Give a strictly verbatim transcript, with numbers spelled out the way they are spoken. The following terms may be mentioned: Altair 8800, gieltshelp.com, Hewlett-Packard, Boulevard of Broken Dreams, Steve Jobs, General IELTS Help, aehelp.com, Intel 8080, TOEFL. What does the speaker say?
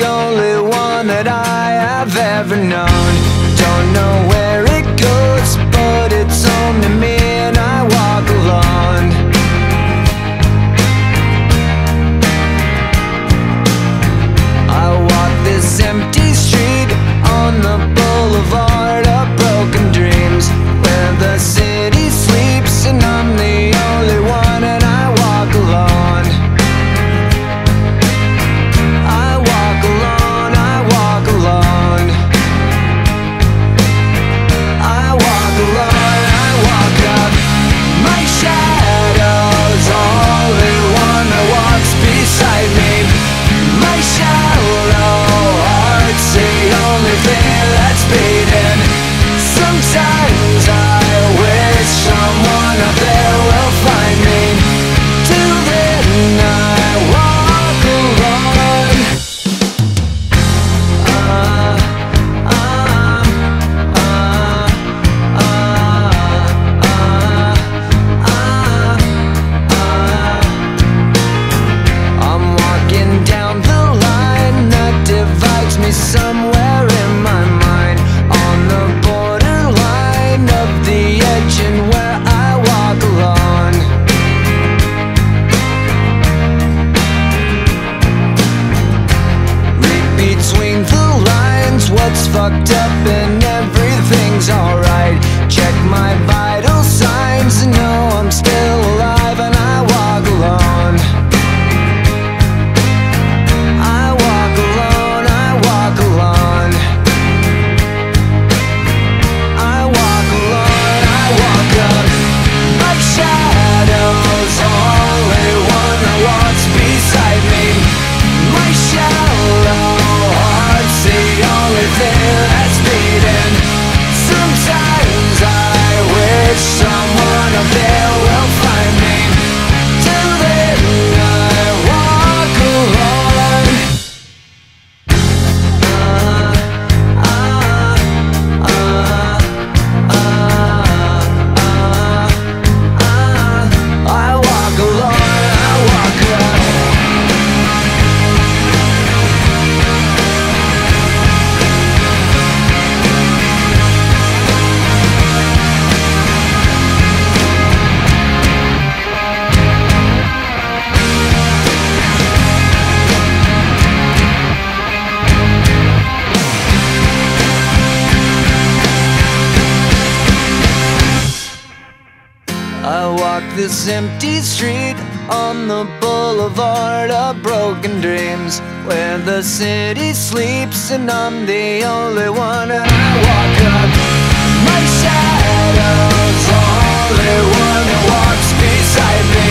the only one that I have ever known. Don't know where it goes, but it's home to me, and I walk alone. I walk this empty street on the Boulevard of Broken Dreams, where the city sleeps and I'm the only one, and I walk alone. I walk alone, I walk alone. I walk alone, I walk up my shadows, only one that walks beside me. My shallow heart's the only thing that's beating. Sometimes I wish someone up there will find me. Till then I walk alone. Ah, ah, ah, ah, ah, ah, ah. I'm walking down the line that divides me somewhere in my mind, on the borderline of the edge and where I walk alone. Read between the lines what's fucked up and everything's alright. Check my vital signs and know I'm still alive, and I walk alone. I walk alone, I walk alone. I walk alone, I walk up my shadows, only one that walks beside me. My shallow heart's the only thing that's beating. Sometimes I wish someone up there will find me. Till then I walk alone. Ah, ah, ah, ah, ah, ah. I walk alone, I walk alone. I walk this empty street on the Boulevard of Broken Dreams, where the city sleeps and I'm the only one, and I walk up my shadows, only one that walks beside me.